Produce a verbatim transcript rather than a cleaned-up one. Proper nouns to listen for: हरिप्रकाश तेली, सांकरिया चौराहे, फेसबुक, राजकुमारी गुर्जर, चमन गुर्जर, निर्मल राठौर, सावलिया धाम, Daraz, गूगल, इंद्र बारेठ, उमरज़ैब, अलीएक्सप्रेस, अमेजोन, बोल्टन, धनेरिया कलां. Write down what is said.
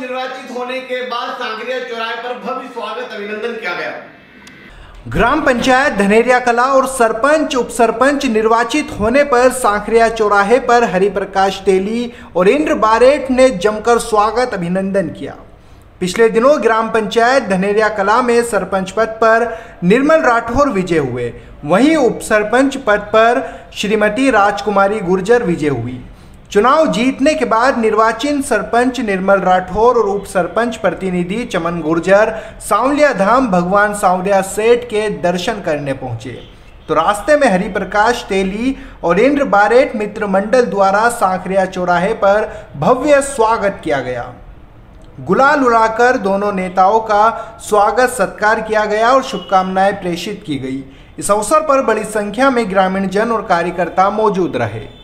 निर्वाचित होने के बाद सांकरिया चौराहे पर भव्य स्वागत अभिनंदन किया गया। ग्राम पंचायत धनेरिया कलां और सरपंच उप सरपंच निर्वाचित होने पर सांकरिया चौराहे पर हरिप्रकाश तेली और इंद्र बारेठ ने जमकर स्वागत अभिनंदन किया। पिछले दिनों ग्राम पंचायत धनेरिया कलां में सरपंच पद पर निर्मल राठौर विजय हुए, वहीं उप सरपंच पद पर श्रीमती राजकुमारी गुर्जर विजय हुई। चुनाव जीतने के बाद निर्वाचन सरपंच निर्मल राठौर और उप सरपंच प्रतिनिधि चमन गुर्जर सावलिया धाम भगवान सावलिया सेठ के दर्शन करने पहुंचे, तो रास्ते में हरिप्रकाश तेली और इंद्र बारेठ मित्र मंडल द्वारा सांकरिया चौराहे पर भव्य स्वागत किया गया। गुलाल उड़ाकर दोनों नेताओं का स्वागत सत्कार किया गया और शुभकामनाएं प्रेषित की गई। इस अवसर पर बड़ी संख्या में ग्रामीण जन और कार्यकर्ता मौजूद रहे।